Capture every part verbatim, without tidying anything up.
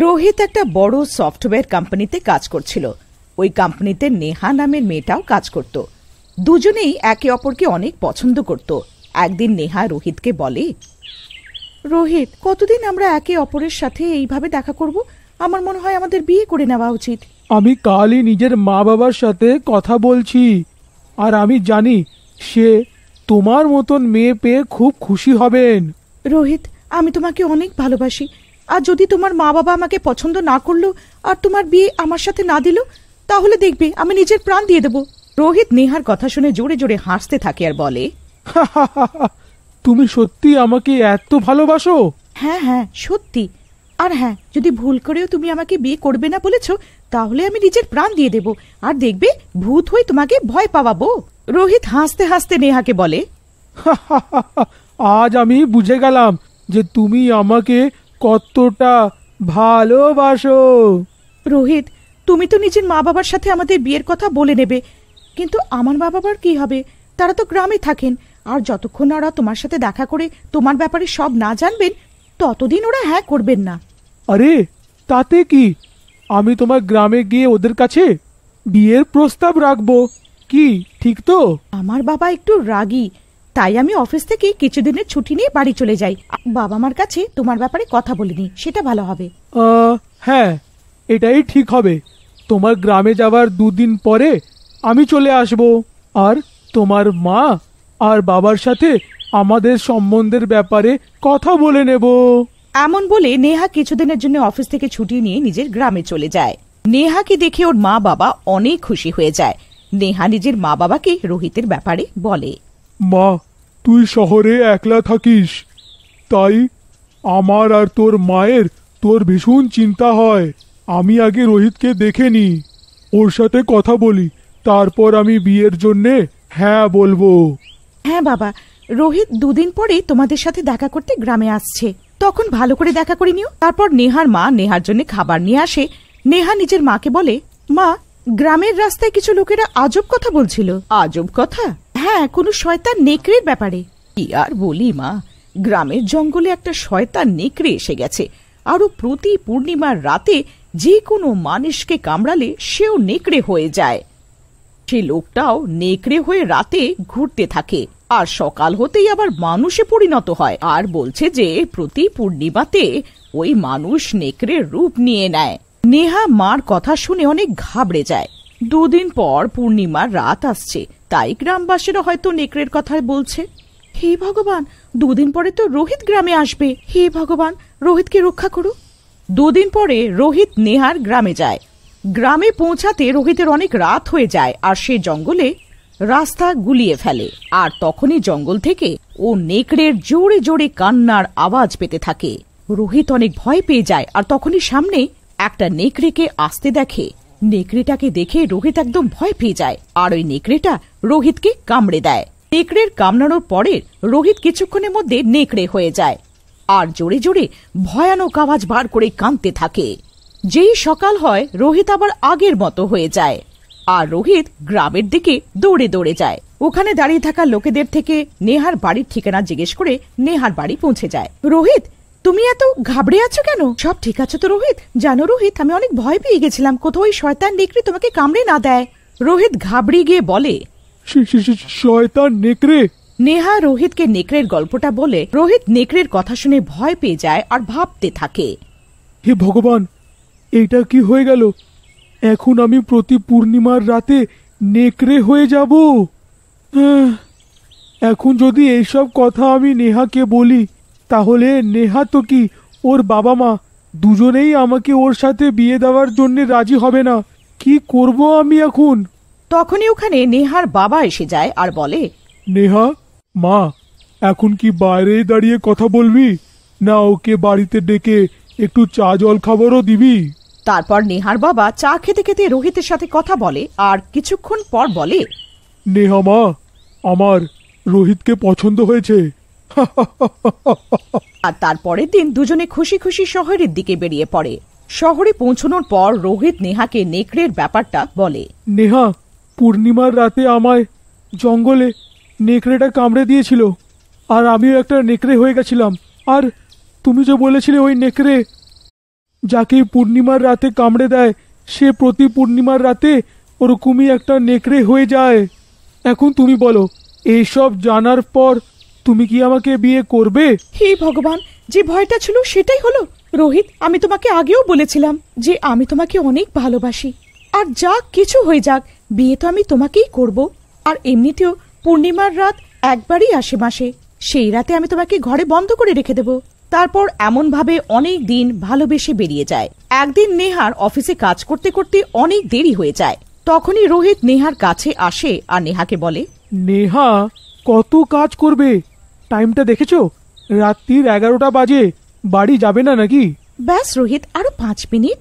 रोहित एक बड़ software company काज करछिलो। ओई कम्पानीते नेहा नामेर मेयेटाओ काज करतो। दुजोनेई एके अपरके अनेक पछन्द करतो। एकदिन नेहा रोहितके बोले, रोहित कतदिन आमरा एके अपरेर साथे एइभाबे देखा करब? आमार मने हय आमादेर बिये करे नेওয়া उचित। आमी कालई निजेर मा बाबार साथे कथा बोलछि आर आमी जानि से तोमार मतन मेये पेये खूब खुशी हबेन। रोहित आमी तोमाके अनेक भालोबासि। আর যদি তোমার মা বাবা আমাকে পছন্দ না করলো আর তোমার বিয়ে আমার সাথে না দিল তাহলে দেখবে আমি নিজের প্রাণ দিয়ে দেব। রোহিত নেহার কথা শুনে জোরে জোরে হাসতে থাকে আর বলে, তুমি সত্যি আমাকে এত ভালোবাসো? হ্যাঁ হ্যাঁ সত্যি। আর হ্যাঁ, যদি ভুল করেও তুমি আমাকে বিয়ে করবে না বলেছো তাহলে আমি নিজের প্রাণ দিয়ে দেব আর দেখবে ভূত হয়ে তোমাকে ভয় পাওয়াবো। রোহিত হাসতে হাসতে নেহাকে বলে, আজ আমি বুঝে গেলাম যে তুমি আমাকে কতটা ভালোবাসো। রোহিত তুমি তো নিজের মা বাবার সাথে আমাদের বিয়ের কথা বলে নেবে, কিন্তু আমার মা বাবার কি হবে? তারা তো গ্রামে থাকেন। আর যতক্ষণ ওরা তোমার সাথে দেখা করে তোমার ব্যাপারে সব না জানবেন ততদিন ওরা হ্যাঁ করবেন না। আরে তাতে কি, আমি তোমার গ্রামে গিয়ে ওদের কাছে বিয়ের প্রস্তাব রাখবো কি ঠিক তো? আমার বাবা একটু রাগী, তাই আমি অফিস থেকে কিছুদিনের ছুটি নিয়ে বাড়ি চলে যাই। বাবা মার কাছে তোমার ব্যাপারে কথা বলিনি, সেটা ভালো হবে। হ্যাঁ এটাই ঠিক হবে। তোমার গ্রামে যাওয়ার দুদিন পরে আমি চলে আসব আর তোমার মা আর বাবার সাথে আমাদের সম্বন্ধের ব্যাপারে কথা বলে নেব। এমন বলে নেহা কিছুদিনের জন্য অফিস থেকে ছুটি নিয়ে নিজের গ্রামে চলে যায়। নেহাকে দেখে ওর মা বাবা অনেক খুশি হয়ে যায়। নেহা নিজের মা বাবাকে রোহিতের ব্যাপারে বলে, মা তুই শহরে একলা থাকিস, তাই আমার আর তোর মায়ের তোর ভীষণ চিন্তা হয়। আমি আগে রোহিতকে দেখে নি, ওর সাথে কথা বলি, তারপর আমি বিয়ের জন্য হ্যাঁ বলবো। হ্যাঁ বাবা, রোহিত দুদিন পরে তোমাদের সাথে দেখা করতে গ্রামে আসছে, তখন ভালো করে দেখা করে নিও। তারপর নেহার মা নেহার জন্য খাবার নিয়ে আসে। নেহা নিজের মাকে বলে, মা গ্রামের রাস্তায় কিছু লোকেরা আজব কথা বলছিল। আজব কথা? হ্যাঁ, কোনো শয়তান নেকড়ের ব্যাপারে। কি আর বলি মা, গ্রামের জঙ্গলে একটা শয়তান নেকড়ে এসে গেছে। আরো প্রতি পূর্ণিমার রাতে যে কোনো মানুষকে কামড়ালে সেও নেকড়ে হয়ে যায়। সে লোকটাও নেকড়ে হয়ে রাতে ঘুরতে থাকে আর সকাল হতেই আবার মানুষে পরিণত হয়। আর বলছে যে প্রতি পূর্ণিমাতে ওই মানুষ নেকড়ের রূপ নিয়ে নেয়। নেহা মার কথা শুনে অনেক ঘাবড়ে যায়। দুদিন পর পূর্ণিমার রাত আসছে, তাই গ্রামবাসীরা হয়তো নেকড়ের কথা বলছে। হে ভগবান, দুদিন পরে তো রোহিত গ্রামে আসবে। হে ভগবান, রোহিতকে রক্ষা করো। দুদিন পরে রোহিত নেহার গ্রামে যায়। গ্রামে পৌঁছাতে রোহিতের অনেক রাত হয়ে যায় আর সে জঙ্গলে রাস্তা গুলিয়ে ফেলে। আর তখনই জঙ্গল থেকে ও নেকড়ের জোরে জোরে কান্নার আওয়াজ পেতে থাকে। রোহিত অনেক ভয় পেয়ে যায় আর তখনই সামনে একটা নেকড়েকে আসতে দেখে। নেকড়েটাকে দেখে রোহিত একদম ভয় পেয়ে যায় আর ওই নেকড়েটা রোহিতকে কামড়ে দেয়। নেকড়ের কামড়ানোর পরে রোহিত কিছুক্ষণের মধ্যে নেকড়ে হয়ে যায় আর জোরে জোরে ভয়ানক আওয়াজ বার করে কাঁদতে থাকে। যেই সকাল হয় রোহিত আবার আগের মতো হয়ে যায় আর রোহিত গ্রামের দিকে দৌড়ে দৌড়ে যায়। ওখানে দাঁড়িয়ে থাকা লোকেদের থেকে নেহার বাড়ির ঠিকানা জিজ্ঞেস করে নেহার বাড়ি পৌঁছে যায়। রোহিত তুমি এত ঘাবড়ে আছো কেন? সব ঠিক আছে তো রোহিত? জানো রোহিত, আমি অনেক ভয় পেয়ে গেছিলাম কোথাও ওই শয়তান নেকড়ে তোমাকে কামড়ে না দেয়। রোহিত ঘাবড়ে গিয়ে বলে, শয়তান নেকড়ে? নেহা রোহিতকে নেকড়ের গল্পটা বলে। রোহিত নেকড়ের কথা শুনে ভয় পেয়ে যায় আর ভাবতে থাকে, হে ভগবান এটা কি হয়ে গেল? এখন আমি প্রতি পূর্ণিমার রাতে নেকড়ে হয়ে যাব। এখন যদি এইসব কথা আমি নেহাকে বলি তাহলে নেহা তো কি ওর বাবা মা দুজনেই আমাকে ওর সাথে বিয়ে দেওয়ার জন্য রাজি হবে না। কি করব আমি এখন? তখনই ওখানে নেহার বাবা এসে যায় আর বলে, নেহা মা, এখন কি বাইরে দাঁড়িয়ে কথা বলবি না ওকে বাড়িতে ডেকে একটু চা জল খাবারও দিবি? তারপর নেহার বাবা চা খেতে খেতে রোহিতের সাথে কথা বলে আর কিছুক্ষণ পর বলে, নেহা মা, আমার রোহিতকে পছন্দ হয়েছে। আর তারপরের দিন দুজনে খুশি খুশি শহরের দিকে বেরিয়ে পড়ে। শহরে পৌঁছানোর পর রোহিত নেহাকে নেকড়ের ব্যাপারটা বলে। নেহা, পূর্ণিমার রাতে আমায় জঙ্গলে নেকড়েটা কামড়ে দিয়েছিল আর আমিও একটা নেকড়ে হয়ে গেছিলাম। আর তুমি যে বলেছিলে ওই নেকড়ে যাকে পূর্ণিমার রাতে কামড়ে দেয় সে প্রতি পূর্ণিমার রাতে ওরকমই একটা নেকড়ে হয়ে যায়। এখন তুমি বলো, এইসব জানার পর তুমি কি আমাকে বিয়ে করবে? হে ভগবান, যে ভয়টা ছিল সেটাই হলো। রোহিত, আমি তোমাকে আগেও বলেছিলাম যে আমি তোমাকে অনেক ভালোবাসি, আর যা কিছু হয়ে যাক বিয়ে তো আমি তোমাকেই করব। আর এমনিতেও পূর্ণিমার রাত একবারই আসে মাসে, সেই রাতে আমি তোমাকে ঘরে বন্ধ করে রেখে দেব। তারপর এমন ভাবে অনেক দিন ভালোবেসে বেরিয়ে যায়। একদিন নেহার অফিসে কাজ করতে করতে অনেক দেরি হয়ে যায়। তখনই রোহিত নেহার কাছে আসে আর নেহাকে বলে, নেহা কত কাজ করবে, টাইমটা দেখেছো? রাত্রির এগারোটা বাজে, বাড়ি যাবে না নাকি? ব্যাস রোহিত, আরো পাঁচ মিনিট।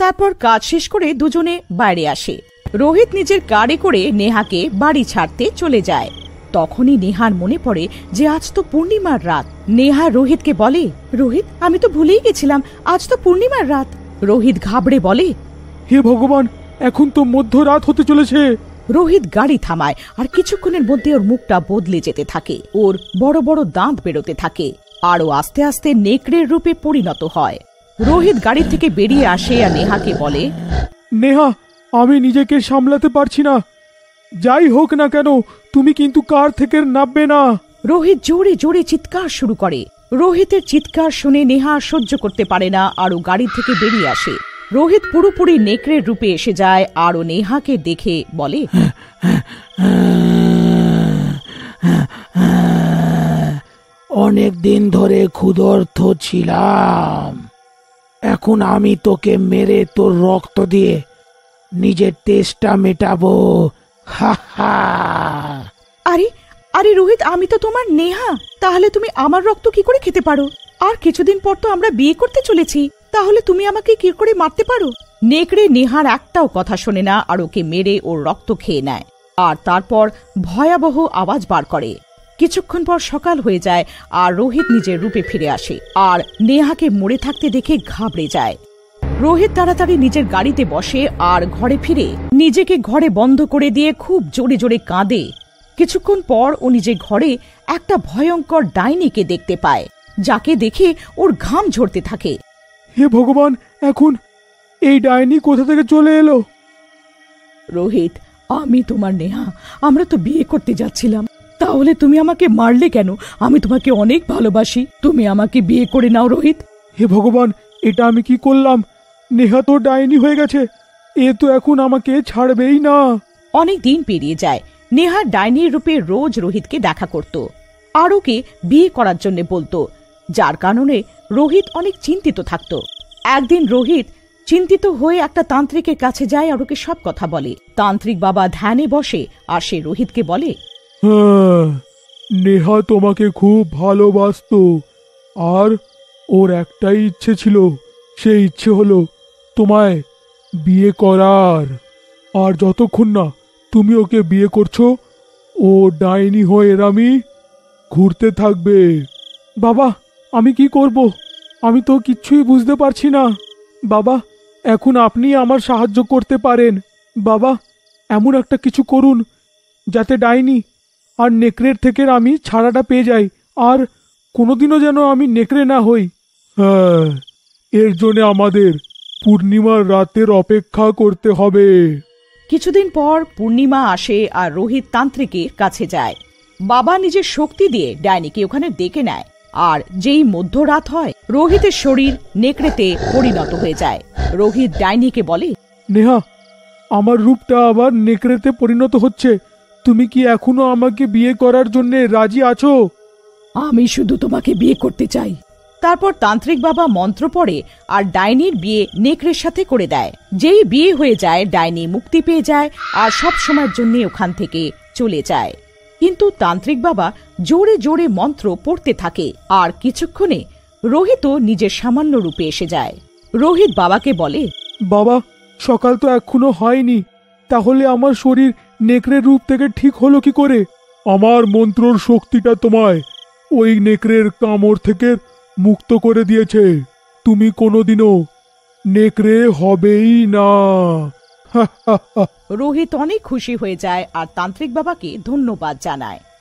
তারপর কাজ শেষ করে দুজনে বাইরে আসে। রোহিত নিজের গাড়ি করে নেহাকে বাড়ি ছাড়তে চলে যায়। তখনই নেহার মনে পড়ে যে আজ তো পূর্ণিমার রাত। নেহা রোহিতকে বলে, রোহিত আমি তো ভুলেই গেছিলাম আজ তো পূর্ণিমার রাত। রোহিত ঘাবড়ে বলে, হে ভগবান, এখন তো মধ্যরাত হতে চলেছে। রোহিত গাড়ি থামায় আর কিছুক্ষণের মধ্যে ওর মুখটা বদলে যেতে থাকে, ওর বড় বড় দাঁত বেরোতে থাকে, আরো আস্তে আস্তে নেকড়ের রূপে পরিণত হয়। রোহিত গাড়ি থেকে বেরিয়ে আসে আর নেহাকে বলে, নেহা আমি নিজেকে সামলাতে পারছি না, যাই হোক না কেন তুমি কিন্তু কার থেকে নামবে না। রোহিত জোরে জোরে চিৎকার শুরু করে। রোহিতের চিৎকার শুনে নেহা সহ্য করতে পারে না আর ও গাড়ি থেকে বেরিয়ে আসে। রোহিত পুরোপুরি নেকড়ের রূপে এসে যায় আর ও নেহাকে দেখে বলে, অনেক দিন ধরে ক্ষুধার্ত ছিলাম, এখন আমি তোকে মেরে তোর রক্ত দিয়ে নিজের তেষ্টা মেটাবো। আরে আরে রোহিত, আমি তো তোমার নেহা, তাহলে তুমি আমার রক্ত কি করে খেতে পারো? আর কিছুদিন পর তো আমরা বিয়ে করতে চলেছি, তাহলে তুমি আমাকে কি করে মারতে পারো? নেকড়ে নেহার একটাও কথা শোনে না আর ওকে মেরে ওর রক্ত খেয়ে নেয় আর তারপর ভয়াবহ আওয়াজ বার করে। কিছুক্ষণ পর সকাল হয়ে যায় আর রোহিত নিজের রূপে ফিরে আসে আর নেহাকে মরে থাকতে দেখে ঘাবড়ে যায়। রোহিত তাড়াতাড়ি নিজের গাড়িতে বসে আর ঘরে ফিরে নিজেকে ঘরে বন্ধ করে দিয়ে খুব জোরে জোরে কাঁদে। কিছুক্ষণ পর ও নিজের ঘরে একটা ভয়ঙ্কর ডাইনিকে দেখতে পায়, যাকে দেখে ওর ঘাম ঝরতে থাকে। হে ভগবান, এখন এই ডাইনি কোথা থেকে চলে এলো? রোহিত, আমি তোমার নেহা, আমরা তো বিয়ে করতে যাচ্ছিলাম, তাহলে তুমি আমাকে মারলে কেন? আমি তোমাকে অনেক ভালোবাসি, তুমি আমাকে বিয়ে করে নাও। রোহিত, হে ভগবান, এটা আমি কি করলাম? নেহা তো ডাইনি হয়ে গেছে, এ তো এখন আমাকে ছাড়বেই না। অনেক দিন পেরিয়ে যায়। নেহা ডাইনির রূপে রোজ রোহিতকে দেখা করত আর ওকে বিয়ে করার জন্য বলতো, যার কারণে রোহিত অনেক চিন্তিত থাকত। একদিন রোহিত চিন্তিত হয়ে একটা তান্ত্রিকের কাছে যায় আর ওকে সব কথা বলে। তান্ত্রিক বাবা ধ্যানে বসে আর সে রোহিতকে বলে, হ্যাঁ, নেহা তোমাকে খুব ভালোবাসত আর ওর একটাই ইচ্ছে ছিল, সেই ইচ্ছে হলো তোমায় বিয়ে করার। আর যতক্ষণ না তুমি ওকে বিয়ে করছো, ও ডাইনি হয়ে এরামি ঘুরতে থাকবে। বাবা, আমি কি করব? আমি তো কিচ্ছুই বুঝতে পারছি না। বাবা, এখন আপনি আমার সাহায্য করতে পারেন। বাবা, এমন একটা কিছু করুন যাতে ডাইনি আর নেকড়ের থেকে আমি ছাড়াটা পেয়ে যাই আর কোনোদিনও যেন আমি নেকড়ে না হই। হ্যাঁ, এর জন্য আমাদের পূর্ণিমার রাতের অপেক্ষা করতে হবে। কিছুদিন পর পূর্ণিমা আসে আর রোহিত তান্ত্রিকের কাছে যায়। বাবা নিজের শক্তি দিয়ে ডাইনিকে ওখানে ডেকে নেয় আর যেই মধ্যরাত হয় রোহিতের শরীর নেকড়েতে পরিণত হয়ে যায়। রোহিত ডাইনিকে বলে, নেহা, আমার রূপটা আবার নেকড়েতে পরিণত হচ্ছে, তুমি কি এখনো আমাকে বিয়ে করার জন্য রাজি আছো? আমি শুধু তোমাকে বিয়ে করতে চাই। তারপর তান্ত্রিক বাবা মন্ত্র পড়ে আর ডাইনির বিয়ে নেকড়ের সাথে করে দেয়। যেই বিয়ে হয়ে যায় ডাইনি মুক্তি পেয়ে যায় আর সব সময়ের জন্য ওখান থেকে চলে যায়। কিন্তু তান্ত্রিক বাবা জোরে জোরে মন্ত্র পড়তে থাকে আর কিছুক্ষণে রোহিতও নিজের সামান্য রূপে এসে যায়। রোহিত বাবাকে বলে, বাবা, সকাল তো এখনো হয়নি, তাহলে আমার শরীর নেকড়ের রূপ থেকে ঠিক হলো কি করে? আমার মন্ত্রর শক্তিটা তোমায় ওই নেকড়ের কামড় থেকে মুক্ত করে দিয়েছে, তুমি কোনোদিনও নেকড়ে হবেই না। রোহিত অনেক খুশি হয়ে যায় আর তান্ত্রিক বাবাকে ধন্যবাদ জানায়।